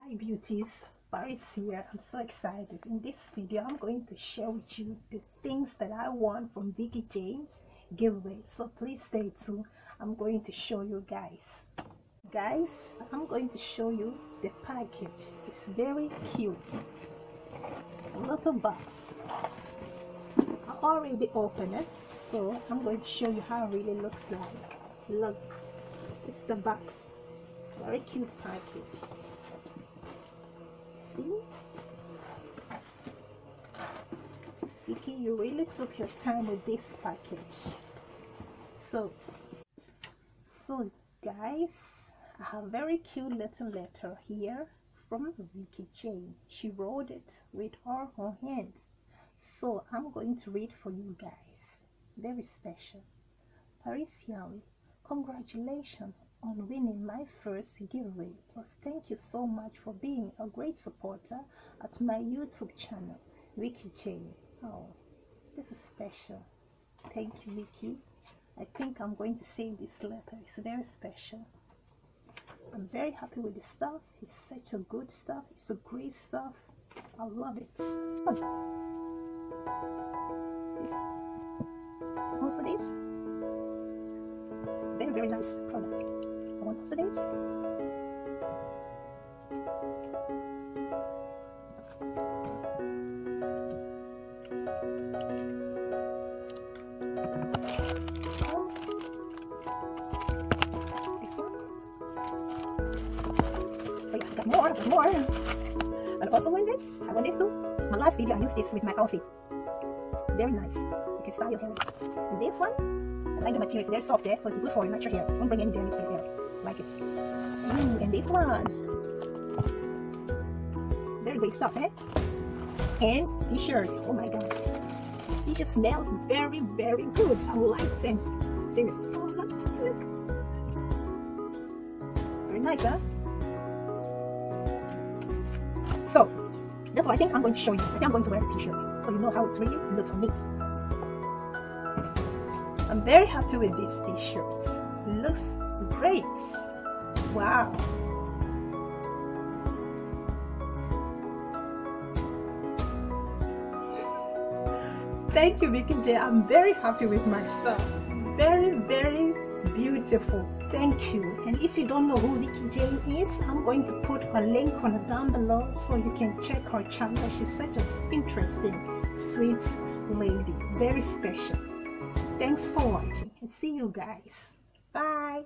Hi beauties, Paris here. I'm so excited. In this video I'm going to share with you the things that I won from Vicky Jane's giveaway, so please stay tuned. I'm going to show you guys, I'm going to show you the package. It's very cute, a little box. I already opened it, so I'm going to show you how it really looks like. Look, it's the box. Very cute package. See, Vicky, you really took your time with this package. So guys, I have a very cute little letter here from Vicky Jane. She wrote it with her own hands, so I'm going to read for you guys. Very special. Paris Yally, congratulations on winning my first giveaway, plus thank you so much for being a great supporter at my YouTube channel. Vicky Jane. Oh, this is special. Thank you, Vicky. I think I'm going to save this letter. It's very special. I'm very happy with the stuff. It's such a good stuff. It's a great stuff. I love it. Also this, very very nice product. I want also this. More, and also want this. I want this too. My last video I used this with my outfit. It's very nice. You can style your hair. And this one, I like the material. It's very soft there, so it's good for your natural hair. Don't bring any damage to your hair. Like it. And this one, very great stuff, eh? And t-shirts. Oh my gosh, t-shirt smells very very good. I like scent. Serious. Very nice, huh? So that's what I think I'm going to show you. I think I'm going to wear a t-shirt so you know how it really looks on me. I'm very happy with this t-shirt. It looks great. Wow. Thank you, Vicky Jane. I'm very happy with my stuff. Very, very beautiful. Thank you. And if you don't know who Vicky Jane is, I'm going to put her link on her down below so you can check her channel. She's such an interesting, sweet lady. Very special. Thanks for watching and see you guys. Bye.